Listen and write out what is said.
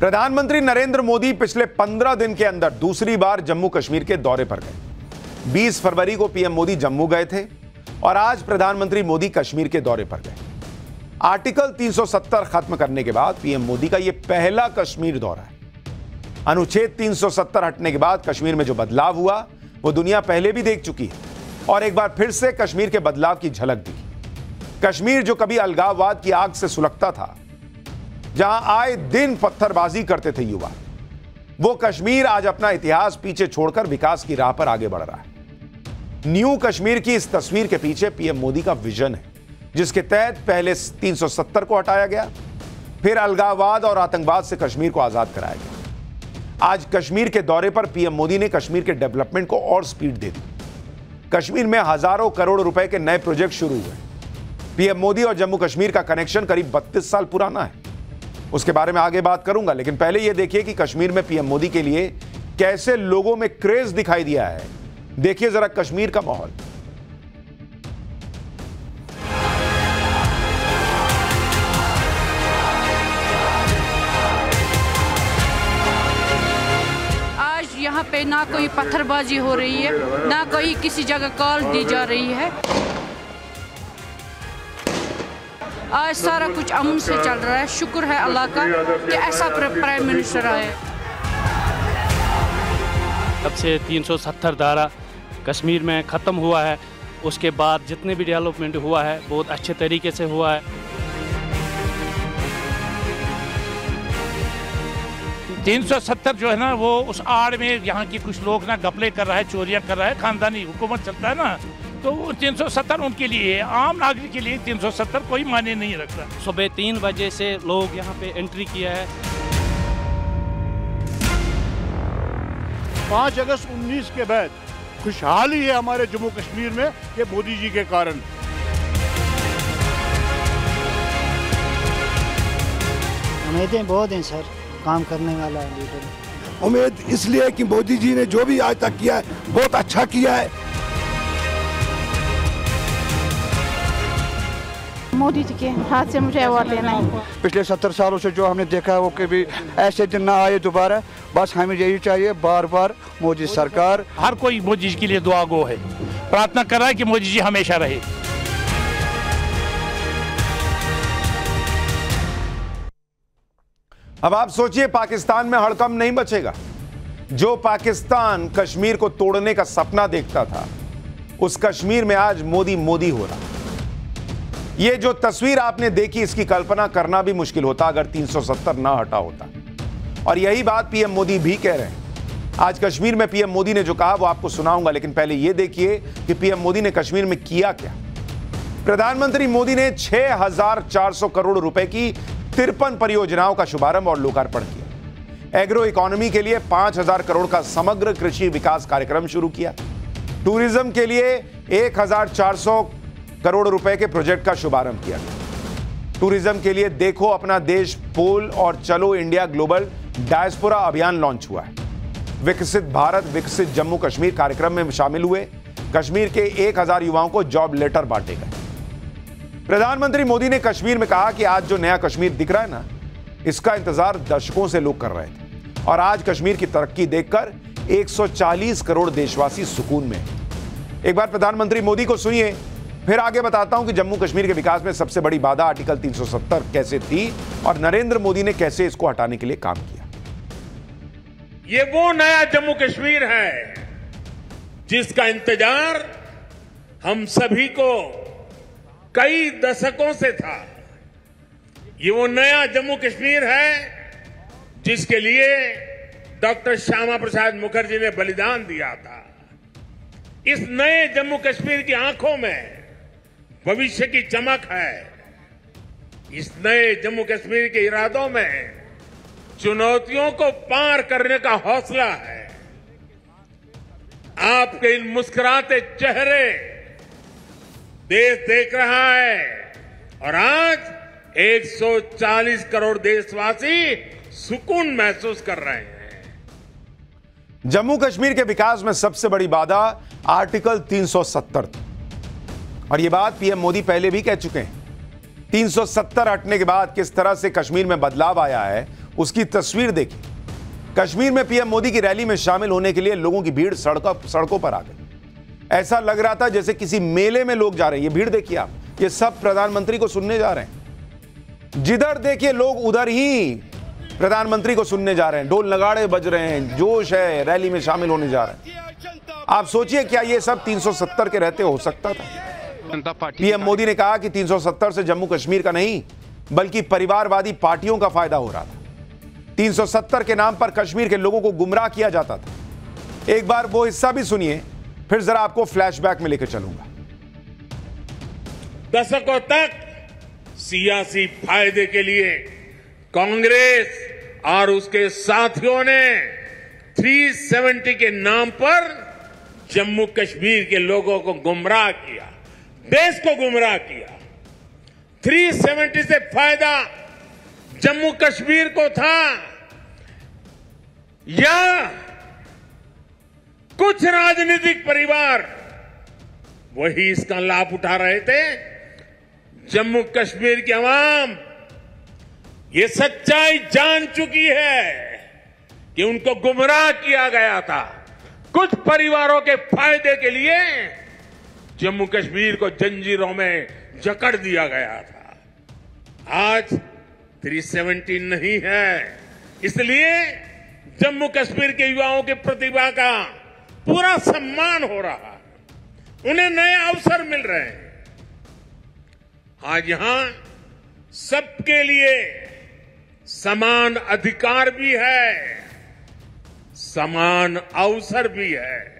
प्रधानमंत्री नरेंद्र मोदी पिछले 15 दिन के अंदर दूसरी बार जम्मू कश्मीर के दौरे पर गए। 20 फरवरी को पीएम मोदी जम्मू गए थे और आज प्रधानमंत्री मोदी कश्मीर के दौरे पर गए। आर्टिकल 370 खत्म करने के बाद पीएम मोदी का यह पहला कश्मीर दौरा है। अनुच्छेद 370 हटने के बाद कश्मीर में जो बदलाव हुआ वो दुनिया पहले भी देख चुकी है और एक बार फिर से कश्मीर के बदलाव की झलक दी। कश्मीर जो कभी अलगाववाद की आग से सुलगता था, जहां आए दिन पत्थरबाजी करते थे युवा, वो कश्मीर आज अपना इतिहास पीछे छोड़कर विकास की राह पर आगे बढ़ रहा है। न्यू कश्मीर की इस तस्वीर के पीछे पीएम मोदी का विजन है, जिसके तहत पहले 370 को हटाया गया, फिर अलगाववाद और आतंकवाद से कश्मीर को आजाद कराया गया। आज कश्मीर के दौरे पर पीएम मोदी ने कश्मीर के डेवलपमेंट को और स्पीड दे दी। कश्मीर में हजारों करोड़ रुपए के नए प्रोजेक्ट शुरू हुए। पीएम मोदी और जम्मू कश्मीर का कनेक्शन करीब 32 साल पुराना है, उसके बारे में आगे बात करूंगा, लेकिन पहले यह देखिए कि कश्मीर में पीएम मोदी के लिए कैसे लोगों में क्रेज दिखाई दिया है। देखिए जरा कश्मीर का माहौल। आज यहाँ पे ना कोई पत्थरबाजी हो रही है, ना कोई किसी जगह कॉल दी जा रही है। आज सारा कुछ अमन से चल रहा है। शुक्र है अल्लाह का कि ऐसा प्राइम मिनिस्टर आए। तब से 370 धारा कश्मीर में ख़त्म हुआ है। उसके बाद जितने भी डेवलपमेंट हुआ है बहुत अच्छे तरीके से हुआ है। 370 जो है ना वो उस आड़ में यहाँ की कुछ लोग ना गपले कर रहा है, चोरियाँ कर रहा है, खानदानी हुकूमत चलता है ना, तो 370 उनके लिए, आम नागरिक के लिए 370 कोई माने नहीं रखता। सुबह 3 बजे से लोग यहाँ पे एंट्री किया है। 5 अगस्त 19 के बाद खुशहाली है हमारे जम्मू कश्मीर में, ये मोदी जी के कारण। उम्मीदें बहुत हैं सर, काम करने वाला है लीडर। उम्मीद इसलिए कि मोदी जी ने जो भी आज तक किया है बहुत अच्छा किया है। मोदी जी के हाथ से मुझे अवार्ड लेना है। पिछले 70 सालों से जो हमने देखा है वो कभी ऐसे दिन ना आए दोबारा। बस हमें यही चाहिए, बार बार मोदी सरकार। हर कोई मोदी जी के लिए दुआ गो है, प्रार्थना कर रहा है कि मोदी जी हमेशा रहे। अब आप सोचिए, पाकिस्तान में हड़कंप नहीं बचेगा। जो पाकिस्तान कश्मीर को तोड़ने का सपना देखता था, उस कश्मीर में आज मोदी मोदी हो रहा। ये जो तस्वीर आपने देखी, इसकी कल्पना करना भी मुश्किल होता अगर 370 ना हटा होता। और यही बात पीएम मोदी भी कह रहे हैं। आज कश्मीर में पीएम मोदी ने जो कहा वो आपको सुनाऊंगा, लेकिन पहले ये देखिए कि पीएम मोदी ने कश्मीर में किया क्या। प्रधानमंत्री मोदी ने 6,400 करोड़ रुपए की 53 परियोजनाओं का शुभारंभ और लोकार्पण किया। एग्रो इकोनॉमी के लिए 5,000 करोड़ का समग्र कृषि विकास कार्यक्रम शुरू किया। टूरिज्म के लिए 1,400 करोड़ रुपए के प्रोजेक्ट का शुभारंभ किया गया। टूरिज्म के लिए देखो अपना देश पोल और चलो इंडिया ग्लोबल डायस्पोरा अभियान लॉन्च हुआ है। विकसित भारत विकसित जम्मू कश्मीर कार्यक्रम में शामिल हुए। कश्मीर के 1,000 युवाओं को जॉब लेटर बांटे गए। प्रधानमंत्री मोदी ने कश्मीर में कहा कि आज जो नया कश्मीर दिख रहा है ना, इसका इंतजार दशकों से लोग कर रहे थे और आज कश्मीर की तरक्की देखकर 140 करोड़ देशवासी सुकून में। एक बार प्रधानमंत्री मोदी को सुनिए, फिर आगे बताता हूं कि जम्मू कश्मीर के विकास में सबसे बड़ी बाधा आर्टिकल 370 कैसे थी और नरेंद्र मोदी ने कैसे इसको हटाने के लिए काम किया। ये वो नया जम्मू कश्मीर है जिसका इंतजार हम सभी को कई दशकों से था। ये वो नया जम्मू कश्मीर है जिसके लिए डॉक्टर श्यामा प्रसाद मुखर्जी ने बलिदान दिया था। इस नए जम्मू कश्मीर की आंखों में भविष्य की चमक है। इस नए जम्मू कश्मीर के इरादों में चुनौतियों को पार करने का हौसला है। आपके इन मुस्कुराते चेहरे देश देख रहा है और आज 140 करोड़ देशवासी सुकून महसूस कर रहे हैं। जम्मू कश्मीर के विकास में सबसे बड़ी बाधा आर्टिकल 370 थी और ये बात पीएम मोदी पहले भी कह चुके हैं। 370 हटने के बाद किस तरह से कश्मीर में बदलाव आया है उसकी तस्वीर देखी। कश्मीर में पीएम मोदी की रैली में शामिल होने के लिए लोगों की भीड़ सड़कों पर आ गई। ऐसा लग रहा था जैसे किसी मेले में लोग जा रहे हैं। ये भीड़ देखिए आप, ये सब प्रधानमंत्री को सुनने जा रहे हैं। जिधर देखिए लोग उधर ही प्रधानमंत्री को सुनने जा रहे हैं। ढोल नगाड़े बज रहे हैं, जोश है, रैली में शामिल होने जा रहे हैं। आप सोचिए क्या ये सब 370 के रहते हो सकता था? पीएम मोदी ने कहा कि 370 से जम्मू कश्मीर का नहीं बल्कि परिवारवादी पार्टियों का फायदा हो रहा था। 370 के नाम पर कश्मीर के लोगों को गुमराह किया जाता था। एक बार वो हिस्सा भी सुनिए, फिर जरा आपको फ्लैशबैक में लेकर चलूंगा। दशकों तक सियासी फायदे के लिए कांग्रेस और उसके साथियों ने 370 के नाम पर जम्मू कश्मीर के लोगों को गुमराह किया, देश को गुमराह किया। 370 से फायदा जम्मू कश्मीर को था या कुछ राजनीतिक परिवार, वही इसका लाभ उठा रहे थे। जम्मू कश्मीर की आवाम ये सच्चाई जान चुकी है कि उनको गुमराह किया गया था। कुछ परिवारों के फायदे के लिए जम्मू कश्मीर को जंजीरों में जकड़ दिया गया था। आज 370 नहीं है, इसलिए जम्मू कश्मीर के युवाओं के प्रतिभा का पूरा सम्मान हो रहा है, उन्हें नए अवसर मिल रहे हैं। आज यहां सबके लिए समान अधिकार भी है, समान अवसर भी है।